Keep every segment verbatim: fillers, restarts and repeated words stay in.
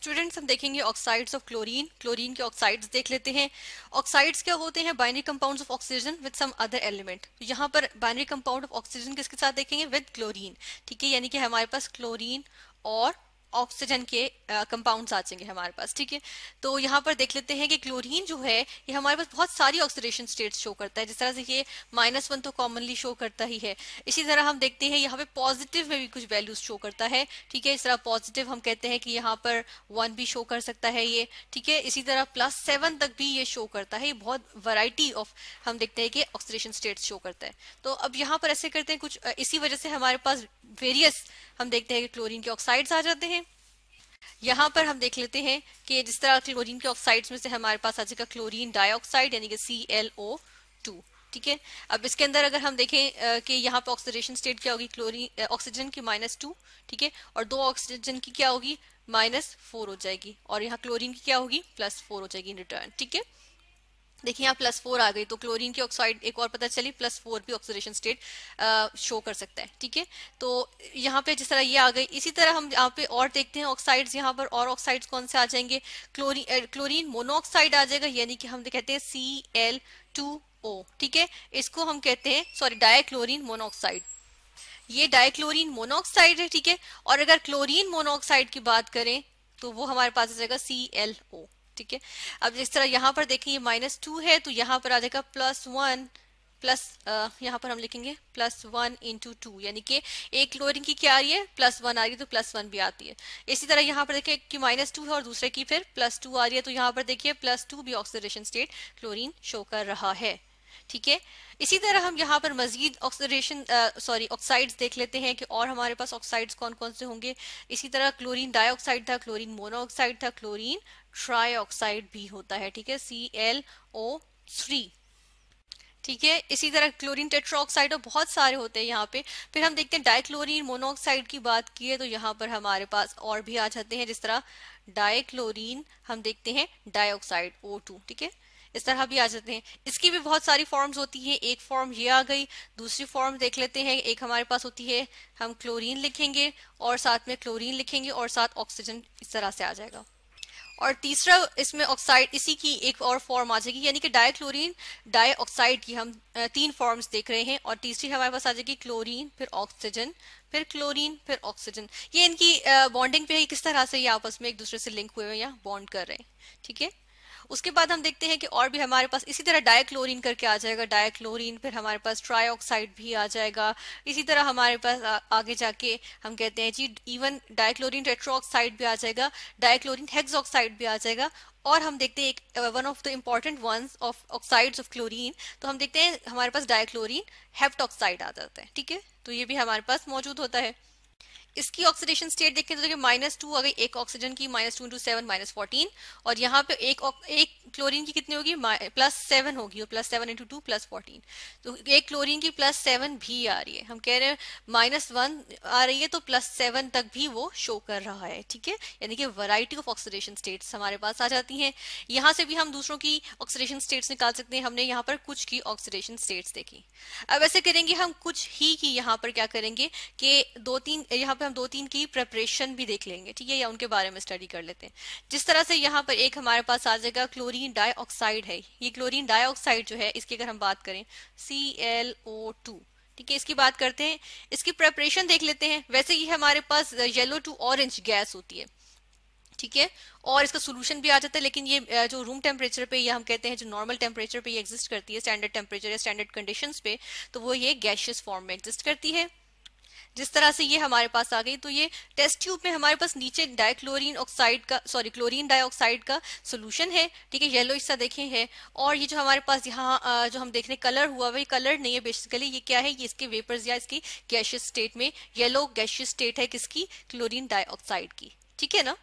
Students हम देखेंगे oxides of chlorine, chlorine के ऑक्साइड्स देख लेते हैं। ऑक्साइड्स क्या होते हैं? Binary compounds of oxygen with some other element. यहाँ पर बाइनरी कंपाउंड ऑफ ऑक्सीजन किसके साथ देखेंगे? विद क्लोरीन, ठीक है। यानी कि हमारे पास क्लोरीन और ऑक्सीजन के कंपाउंड्स आ जाएंगे हमारे पास, ठीक है। तो यहाँ पर देख लेते हैं कि क्लोरीन जो है ये हमारे पास बहुत सारी ऑक्सीडेशन स्टेट्स शो करता है। जिस तरह से ये माइनस वन तो कॉमनली शो करता ही है, इसी तरह हम देखते हैं यहाँ पे पॉजिटिव में भी कुछ वैल्यूज शो करता है, ठीक है। इस तरह पॉजिटिव हम कहते हैं कि यहाँ पर वन भी शो कर सकता है ये, ठीक है। इसी तरह प्लस सेवन तक भी ये शो करता है। बहुत वैरायटी ऑफ हम देखते हैं कि ऑक्सीडेशन स्टेट्स शो करता है। तो अब यहाँ पर ऐसे करते हैं कुछ, इसी वजह से हमारे पास वेरियस हम देखते हैं कि क्लोरीन के ऑक्साइड्स आ जाते हैं। यहाँ पर हम देख लेते हैं कि जिस तरह क्लोरीन के ऑक्साइड्स में से हमारे पास आ जाएगा क्लोरीन डाइऑक्साइड यानी कि सी एल ओ टू, ठीक है। अब इसके अंदर अगर हम देखें कि यहाँ पर ऑक्सीडेशन स्टेट क्या होगी? क्लोरीन ऑक्सीजन की माइनस टू, ठीक है, और दो ऑक्सीजन की क्या होगी? माइनस फोर हो जाएगी, और यहाँ क्लोरीन की क्या होगी? प्लस फोर हो जाएगी इन रिटर्न, ठीक है। देखिए यहाँ प्लस फोर आ गई, तो क्लोरीन की ऑक्साइड एक और पता चली प्लस फोर भी ऑक्सीडेशन स्टेट शो कर सकता है, ठीक है। तो यहाँ पे जिस तरह ये आ गई, इसी तरह हम यहाँ पे और देखते हैं ऑक्साइड्स। यहाँ पर और ऑक्साइड्स कौन से आ जाएंगे? क्लोरीन क्लोरीन मोनोऑक्साइड आ जाएगा, यानी कि हम कहते हैं सी एल टू ओ, ठीक है। इसको हम कहते हैं सॉरी डाइक्लोरीन मोनोऑक्साइड, ये डाइक्लोरीन मोनोऑक्साइड है, ठीक है। और अगर क्लोरीन मोनोऑक्साइड की बात करें तो वो हमारे पास आ जाएगा सी एल ओ, ठीक है। अब जिस तरह यहाँ पर देखें ये माइनस टू है, तो यहाँ पर आ जाएगा प्लस वन प्लस यहाँ पर हम लिखेंगे प्लस वन इंटू टू, यानी कि एक क्लोरीन की क्या आ रही है? प्लस वन आ रही है, तो प्लस वन भी आती है। इसी तरह यहाँ पर देखिए कि माइनस टू है और दूसरे की फिर प्लस टू आ रही है, तो यहाँ पर देखिए प्लस टू भी ऑक्सीडेशन स्टेट क्लोरीन शो कर रहा है, ठीक है। इसी तरह हम यहाँ पर मजीद ऑक्सीडेशन सॉरी ऑक्साइड्स देख लेते हैं कि और हमारे पास ऑक्साइड्स कौन कौन से होंगे। इसी तरह क्लोरीन डाइऑक्साइड था, क्लोरीन मोनोऑक्साइड था, क्लोरीन ट्राईऑक्साइड भी होता है, ठीक है, सी एल ओ थ्री, ठीक है। इसी तरह क्लोरीन टेट्राऑक्साइड और बहुत सारे होते हैं यहाँ पे। फिर हम देखते हैं डाइक्लोरीन मोनोऑक्साइड की बात की है तो यहाँ पर हमारे पास और भी आ जाते हैं। जिस तरह डाइक्लोरीन हम देखते हैं डाइऑक्साइड ओ टू, ठीक है, इस तरह भी आ जाते हैं। इसकी भी बहुत सारी फॉर्म्स होती हैं। एक फॉर्म ये आ गई, दूसरी फॉर्म देख लेते हैं। एक हमारे पास होती है, हम क्लोरीन लिखेंगे और साथ में क्लोरीन लिखेंगे और साथ ऑक्सीजन, इस तरह से आ जाएगा। और तीसरा इसमें ऑक्साइड, इसी की एक और फॉर्म आ जाएगी, यानी कि डाइक्लोरीन डाइऑक्साइड की हम तीन फॉर्म्स देख रहे हैं। और तीसरी हमारे पास आ जाएगी क्लोरीन, फिर ऑक्सीजन, फिर क्लोरीन, फिर ऑक्सीजन। ये इनकी बॉन्डिंग पे किस तरह से ये आपस में एक दूसरे से लिंक हुए हुए या बॉन्ड कर रहे हैं, ठीक है। उसके बाद हम देखते हैं कि और भी हमारे पास इसी तरह डाइक्लोरीन करके आ जाएगा डाइक्लोरीन, फिर हमारे पास ट्राईऑक्साइड भी आ जाएगा। इसी तरह हमारे पास आ, आगे जाके हम कहते हैं जी इवन डाइक्लोरीन टेट्राऑक्साइड भी आ जाएगा, डाइक्लोरीन हेक्सऑक्साइड भी आ जाएगा। और हम देखते हैं एक one of the important ones of oxides of chlorine, तो हम देखते हैं हमारे पास डाइक्लोरीन हेप्टॉक्साइड आ जाता है, ठीक है। तो ये भी हमारे पास मौजूद होता है। इसकी ऑक्सीडेशन स्टेट देखें तो देखिए माइनस टू आ गई एक ऑक्सीजन की, minus two into seven minus fourteen, और यहाँ पे एक एक क्लोरीन की कितनी होगी? प्लस सेवन होगी, और plus seven into two plus fourteen, तो एक क्लोरीन की प्लस सेवन भी आ रही है। हम कह रहे हैं माइनस वन आ रही है तो प्लस सेवन तक भी वो शो कर रहा है, ठीक है। यानी कि वैरायटी ऑफ ऑक्सीडेशन स्टेट्स हमारे पास आ जाती हैं। यहाँ से भी हम दूसरों की ऑक्सीडेशन स्टेट्स निकाल सकते हैं। हमने यहाँ पर कुछ की ऑक्सीडेशन स्टेट्स देखी। अब ऐसे करेंगे हम कुछ ही की, यहाँ पर क्या करेंगे कि दो तीन, यहाँ पे हम दो तीन की प्रिपरेशन भी देख लेंगे, ठीक है, या उनके बारे में स्टडी कर लेते हैं। जिस तरह से यहाँ पर एक हमारे पास आ जाएगा क्लोरीन डाइऑक्साइड है। ये क्लोरीन डाइऑक्साइड जो है इसकी अगर हम बात करें सी एल ओ टू, ठीक है, इसकी बात करते हैं। इसकी प्रिपरेशन देख लेते हैं। वैसे ये हमारे पास येलो टू ऑरेंज गैस होती है, ठीक है, और इसका सोल्यूशन भी आ जाता है। लेकिन ये जो रूम टेम्परेचर पे या हम कहते हैं जो नॉर्मल टेम्परेचर पे ये एग्जिस्ट करती है, स्टैंडर्ड टेम्परेचर या स्टैंडर्ड कंडीशंस पे, तो वो ये गैशियस फॉर्म में एग्जिस्ट करती है। जिस तरह से ये हमारे पास आ गई, तो ये टेस्ट ट्यूब में हमारे पास नीचे डाइक्लोरीन ऑक्साइड का सॉरी क्लोरीन डाइऑक्साइड का सोल्यूशन है, ठीक है, येलो हिस्सा देखें है। और ये जो हमारे पास यहाँ जो हम देख रहे कलर हुआ है, कलर नहीं है बेसिकली, ये क्या है? ये इसके वेपर्स या इसकी गैशियस स्टेट में, येलो गैशियस स्टेट है किसकी? क्लोरीन डाइऑक्साइड की, ठीक है ना।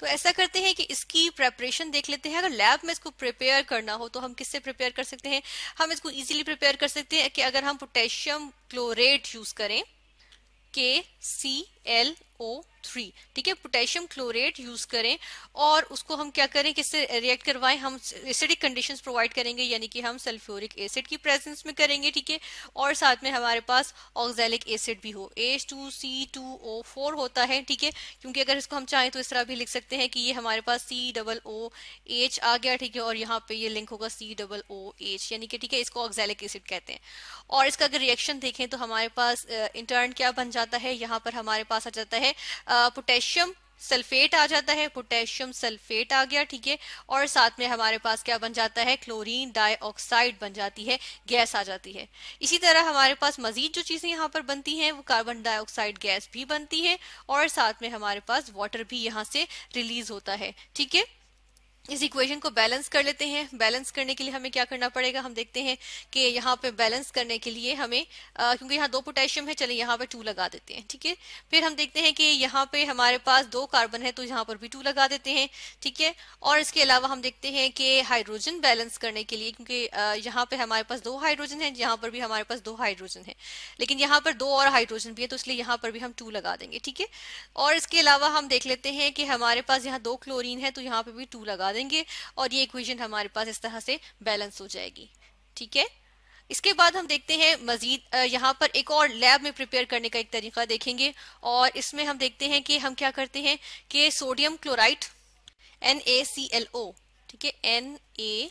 तो ऐसा करते हैं कि इसकी प्रेपरेशन देख लेते हैं। अगर लैब में इसको प्रिपेयर करना हो तो हम किससे प्रिपेयर कर सकते हैं? हम इसको इजीली प्रिपेयर कर सकते हैं कि अगर हम पोटेशियम क्लोरेट यूज करें के सी एल ओ थ्री, ठीक है, पोटेशियम क्लोरेट यूज करें और उसको हम क्या करें, किससे रिएक्ट करवाएं, हम एसिडिक कंडीशंस प्रोवाइड करेंगे, यानी कि हम सल्फ्यूरिक एसिड की प्रेजेंस में करेंगे, ठीक है, और साथ में हमारे पास ऑक्सैलिक एसिड भी हो, H two C two O four होता है, ठीक है, क्योंकि अगर इसको हम चाहें तो इस तरह भी लिख सकते हैं कि ये हमारे पास सी डबल ओ एच आ गया, ठीक है, और यहाँ पे ये लिंक होगा सी डबल ओ एच, यानी कि ठीक है इसको ऑक्सैलिक एसिड कहते हैं। और इसका अगर रिएक्शन देखें तो हमारे पास इंटर्न क्या बन जाता है, यहाँ पर हमारे पास आ जाता है पोटेशियम सल्फेट आ जाता है, पोटेशियम सल्फेट आ गया, ठीक है, और साथ में हमारे पास क्या बन जाता है, क्लोरीन डाइऑक्साइड बन जाती है, गैस आ जाती है। इसी तरह हमारे पास मजीद जो चीज़ें यहाँ पर बनती हैं वो कार्बन डाइऑक्साइड गैस भी बनती है और साथ में हमारे पास वाटर भी यहाँ से रिलीज होता है, ठीक है। इस इक्वेशन को बैलेंस कर लेते हैं। बैलेंस करने के लिए हमें क्या करना पड़ेगा, हम देखते हैं कि यहाँ पे बैलेंस करने के लिए हमें आ, क्योंकि यहाँ दो पोटेशियम है, चलिए यहाँ पे टू लगा देते हैं, ठीक है। फिर हम देखते हैं कि यहाँ पे हमारे पास दो कार्बन है तो यहाँ पर भी टू लगा देते हैं, ठीक है। और इसके अलावा हम देखते हैं कि हाइड्रोजन बैलेंस करने के लिए, क्योंकि यहाँ पे हमारे पास दो हाइड्रोजन है, यहाँ पर भी हमारे पास दो हाइड्रोजन है, लेकिन यहाँ पर दो और हाइड्रोजन भी है तो इसलिए यहाँ पर भी हम टू लगा देंगे, ठीक है। और इसके अलावा हम देख लेते हैं कि हमारे पास यहाँ दो क्लोरीन है तो यहाँ पर भी टू लगा देंगे और ये इक्वेशन हमारे पास इस तरह से बैलेंस हो जाएगी, ठीक है। इसके बाद हम देखते हैं मजीद यहाँ पर एक और लैब में प्रिपेयर करने का एक तरीका देखेंगे और इसमें हम देखते हैं कि हम क्या करते हैं कि sodium chloride N A C L O, ठीक है, N A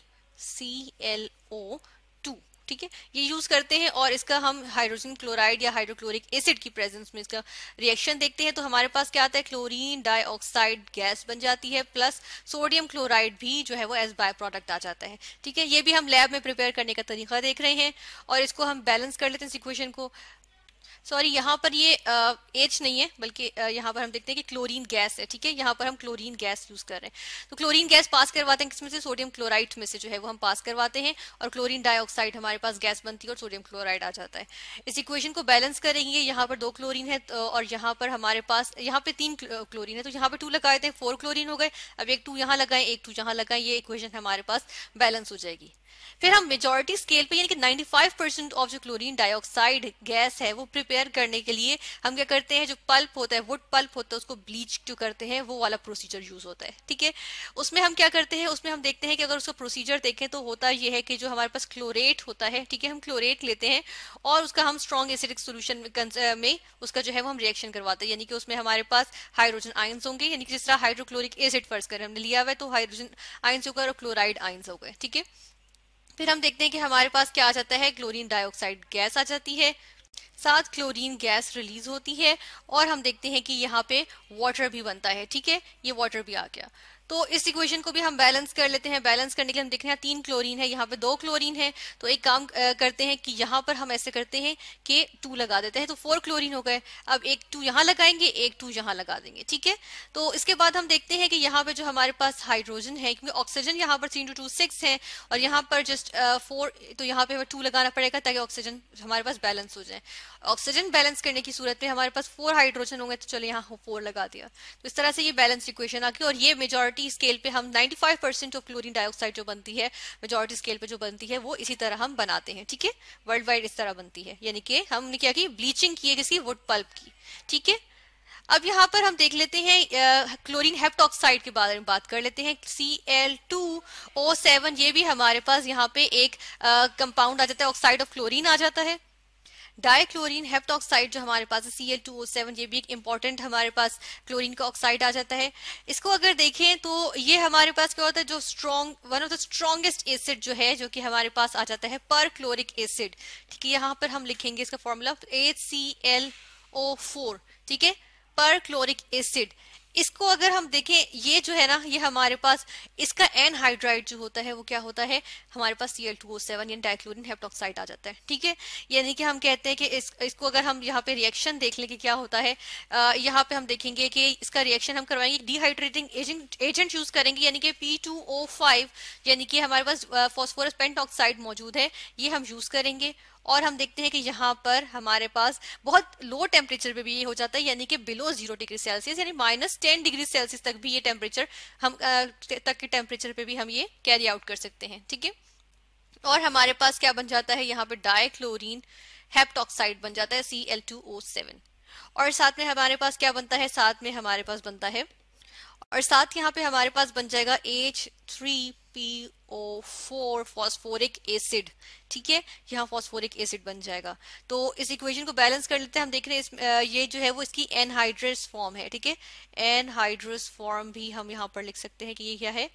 C L O two, ठीक है, ये यूज करते हैं और इसका हम हाइड्रोजन क्लोराइड या हाइड्रोक्लोरिक एसिड की प्रेजेंस में इसका रिएक्शन देखते हैं तो हमारे पास क्या आता है, क्लोरीन डाइऑक्साइड गैस बन जाती है प्लस सोडियम क्लोराइड भी जो है वो एज बाय प्रोडक्ट आ जाता है, ठीक है। ये भी हम लैब में प्रिपेयर करने का तरीका देख रहे हैं और इसको हम बैलेंस कर लेते हैं इस इक्वेशन को। सॉरी, यहाँ पर ये एच नहीं है बल्कि यहाँ पर हम देखते हैं कि क्लोरीन गैस है, ठीक है, यहाँ पर हम क्लोरीन गैस यूज कर रहे हैं तो क्लोरीन गैस पास करवाते हैं किसमें से, सोडियम क्लोराइड में से जो है वो हम पास करवाते हैं और क्लोरीन डाइऑक्साइड हमारे पास गैस बनती है और सोडियम क्लोराइड आ जाता है। इस इक्वेशन को बैलेंस करेंगे, यहाँ पर दो क्लोरीन है तो, और यहाँ पर हमारे पास यहाँ पे तीन क्लोरीन है तो यहाँ पे टू लगाए थे, फोर क्लोरीन हो गए, अब एक टू यहाँ लगाएं, एक टू यहाँ लगाएं, ये इक्वेशन हमारे पास बैलेंस हो जाएगी। फिर हम मेजॉरिटी स्केल पे यानी कि पचानवे परसेंट ऑफ जो क्लोरीन डाइऑक्साइड गैस है वो प्रिपेयर करने के लिए हम क्या करते हैं, जो पल्प होता है, वुड पल्प होता है, उसको ब्लीच जो करते हैं वो वाला प्रोसीजर यूज होता है, ठीक है। उसमें हम क्या करते हैं, उसमें हम देखते हैं कि अगर उसका प्रोसीजर देखें तो होता यह है कि जो हमारे पास क्लोरेट होता है, ठीक है, हम क्लोरेट लेते हैं और उसका हम स्ट्रॉन्ग एसिडिक सोल्यूशन में उसका जो है वो हम रिएक्शन करवाते हैं, यानी कि उसमें हमारे पास हाइड्रोजन आयंस होंगे, यानी कि जिस तरह हाइड्रोक्लोरिक एसिड फर्स्ट कर हमने लिया हुआ है तो हाइड्रोजन आयंस होकर और क्लोराइड आयंस हो गए, ठीक है। फिर हम देखते हैं कि हमारे पास क्या आ जाता है, क्लोरीन डाइऑक्साइड गैस आ जाती है, साथ क्लोरीन गैस रिलीज होती है और हम देखते हैं कि यहाँ पे वाटर भी बनता है, ठीक है, ये वाटर भी आ गया। तो इस इक्वेशन को भी हम बैलेंस कर लेते हैं। बैलेंस करने के लिए हम देख रहे हैं तीन क्लोरीन है, यहाँ पे दो क्लोरीन है तो एक काम करते हैं कि यहाँ पर हम ऐसे करते हैं कि टू लगा देते हैं तो फोर क्लोरीन हो गए, अब एक टू यहाँ लगाएंगे, एक टू यहाँ लगा देंगे, ठीक है। तो इसके बाद हम देखते हैं कि यहाँ पे जो हमारे पास हाइड्रोजन है, क्योंकि ऑक्सीजन यहाँ पर थ्री इंटू टू सिक्स है और यहाँ पर जस्ट फोर तो यहाँ पे टू लगाना पड़ेगा ताकि ऑक्सीजन हमारे पास बैलेंस हो जाए। ऑक्सीजन बैलेंस करने की सूरत में हमारे पास फोर हाइड्रोजन होंगे तो चलो यहाँ फोर लगा दिया, तो इस तरह से ये बैलेंस इक्वेशन आ गई और ये मेजॉरिटी स्केल पे हम पचानवे परसेंट ऑफ क्लोरीन डाइऑक्साइड जो बनती है मेजॉरिटी स्केल पे जो बनती है वो इसी तरह हम बनाते हैं, ठीक है, वर्ल्ड वाइड इस तरह बनती है, यानी कि हमने क्या की, ब्लीचिंग की है किसी वुड पल्प की, ठीक है। अब यहाँ पर हम देख लेते हैं क्लोरीन हेप्टोक्साइड के बारे में बात कर लेते हैं। C L two O seven, ये भी हमारे पास यहाँ पे एक कंपाउंड आ जाता है, ऑक्साइड ऑफ क्लोरीन आ जाता है। डाइक्लोरीन हेप्टोक्साइड जो हमारे पास है C L two O seven, ये भी एक इंपॉर्टेंट हमारे पास क्लोरीन का ऑक्साइड आ जाता है। इसको अगर देखें तो ये हमारे पास क्या होता है, जो strong one of the strongest acid जो है जो कि हमारे पास आ जाता है परक्लोरिक एसिड, ठीक है। यहाँ पर हम लिखेंगे इसका formula H C L O four, ठीक है, परक्लोरिक एसिड। इसको अगर हम देखें, ये जो है ना, ये हमारे पास इसका एनहाइड्राइड जो होता है वो क्या होता है, हमारे पास C L two O seven यानी डाइक्लोरीन हेप्टोक्साइड आ जाता है, ठीक है। यानी कि हम कहते हैं कि इस, इसको अगर हम यहाँ पे रिएक्शन देख लें कि क्या होता है, आ, यहाँ पे हम देखेंगे कि इसका रिएक्शन हम करवाएंगे, डिहाइड्रेटिंग एजेंट एजेंट यूज करेंगे, यानी कि पी टू ओ फाइव, यानी कि हमारे पास फॉस्फोरस पेंटॉक्साइड मौजूद है, ये हम यूज करेंगे। और हम देखते हैं कि यहाँ पर हमारे पास बहुत लो टेम्परेचर पे भी ये हो जाता है, यानी कि बिलो जीरो डिग्री सेल्सियस यानी माइनस टेन डिग्री सेल्सियस तक भी ये टेम्परेचर हम तक के टेम्परेचर पे भी हम ये कैरी आउट कर सकते हैं, ठीक है। और हमारे पास क्या बन जाता है, यहाँ पे डाइक्लोरीन हेप्टोक्साइड बन जाता है C L two O seven. और साथ में हमारे पास क्या बनता है, साथ में हमारे पास बनता है और साथ यहाँ पे हमारे पास बन जाएगा H three P O four phosphoric acid. ठीक है, यहाँ फॉस्फोरिक एसिड बन जाएगा। तो इस इक्वेशन को बैलेंस कर लेते हैं। हम देख रहे हैं इस ये जो है वो इसकी एनहाइड्रस फॉर्म है। ठीक है, एनहाइड्रस फॉर्म भी हम यहाँ पर लिख सकते हैं कि ये क्या है,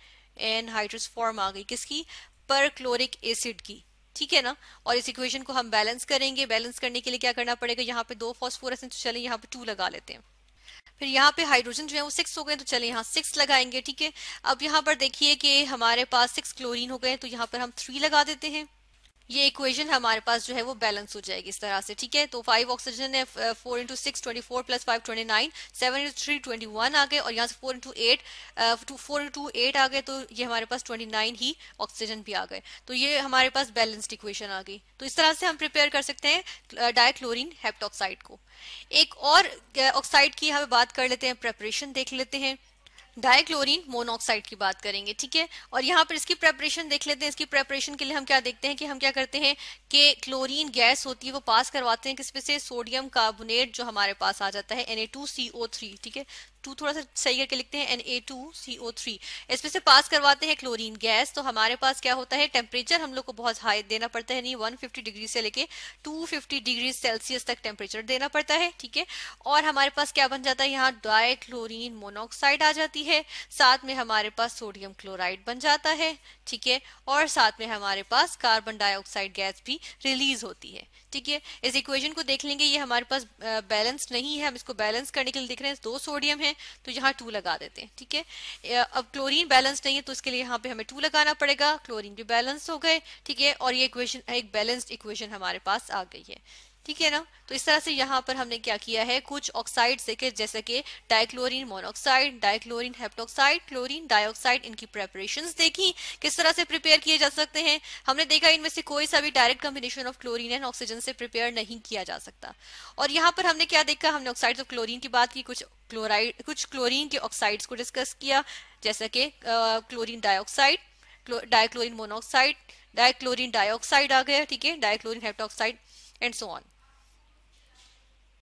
एनहाइड्रस फॉर्म आ गई किसकी, परक्लोरिक एसिड की। ठीक है ना, और इस इक्वेशन को हम बैलेंस करेंगे। बैलेंस करने के लिए क्या करना पड़ेगा, यहाँ पे दो फॉस्फोरस हैं तो चले यहाँ पे टू लगा लेते हैं। फिर यहाँ पे हाइड्रोजन जो है वो सिक्स हो गए तो चले यहाँ सिक्स लगाएंगे। ठीक है, अब यहाँ पर देखिए कि हमारे पास सिक्स क्लोरीन हो गए तो यहाँ पर हम थ्री लगा देते हैं। ये इक्वेशन हमारे पास जो है वो बैलेंस हो जाएगी इस तरह से। ठीक है, तो फाइव ऑक्सीजन है, four into six twenty four plus five twenty nine, seven into three twenty one आ गए और यहाँ से four into eight two four into eight आ गए तो ये हमारे पास ट्वेंटी नाइन ही ऑक्सीजन भी आ गए। तो ये हमारे पास बैलेंस्ड इक्वेशन आ गई। तो इस तरह से हम प्रिपेयर कर सकते हैं डायक्लोरीन हेप्टोक्साइड को। एक और ऑक्साइड की यहाँ पे बात कर लेते हैं, प्रेपरेशन देख लेते हैं। डायक्लोरीन मोनोऑक्साइड की बात करेंगे। ठीक है, और यहाँ पर इसकी प्रेपरेशन देख लेते हैं। इसकी प्रेपरेशन के लिए हम क्या देखते हैं कि हम क्या करते हैं कि क्लोरीन गैस होती है वो पास करवाते हैं किस पे से, सोडियम कार्बोनेट जो हमारे पास आ जाता है N A two C O three. ठीक है, टू थोड़ा सा सही करके लिखते हैं N A two C O three, इसमें से पास करवाते हैं क्लोरीन गैस। तो हमारे पास क्या होता है, टेम्परेचर हम लोग को बहुत हाई देना पड़ता है, नहीं एक सौ पचास डिग्री से लेके दो सौ पचास डिग्री सेल्सियस तक टेम्परेचर देना पड़ता है। ठीक है, और हमारे पास क्या बन जाता है, यहाँ डायक्लोरीन मोनोऑक्साइड आ जाती है, साथ में हमारे पास सोडियम क्लोराइड बन जाता है। ठीक है, और साथ में हमारे पास कार्बन डाइऑक्साइड गैस भी रिलीज होती है। ठीक है, इस इक्वेशन को देख लेंगे, ये हमारे पास बैलेंस नहीं है। हम इसको बैलेंस करने के लिए देख रहे हैं दो सोडियम है तो यहाँ टू लगा देते हैं। ठीक है, अब क्लोरीन बैलेंस नहीं है तो इसके लिए यहाँ पे हमें टू लगाना पड़ेगा, क्लोरीन भी बैलेंस हो गए। ठीक है, और ये इक्वेशन एक बैलेंस्ड इक्वेशन हमारे पास आ गई है। ठीक है ना, तो इस तरह से यहाँ पर हमने क्या किया है, कुछ ऑक्साइड देखे जैसे कि dichlorine monoxide, dichlorine heptoxide, chlorine dioxide, इनकी प्रेपरेशंस देखी किस तरह से प्रिपेयर किए जा सकते हैं। हमने देखा इनमें से कोई सा भी direct combination of chlorine and oxygen से प्रिपेयर नहीं किया जा सकता। और यहाँ पर हमने क्या देखा, हमने ऑक्साइड ऑफ क्लोरीन की बात की, कुछ क्लोराइड कुछ क्लोरीन के ऑक्साइड्स को डिस्कस किया जैसे कि chlorine dioxide, dichlorine monoxide, dichlorine dioxide आ गया। ठीक है, डायक्लोरीन हेप्टोक्साइड एंड सो ऑन।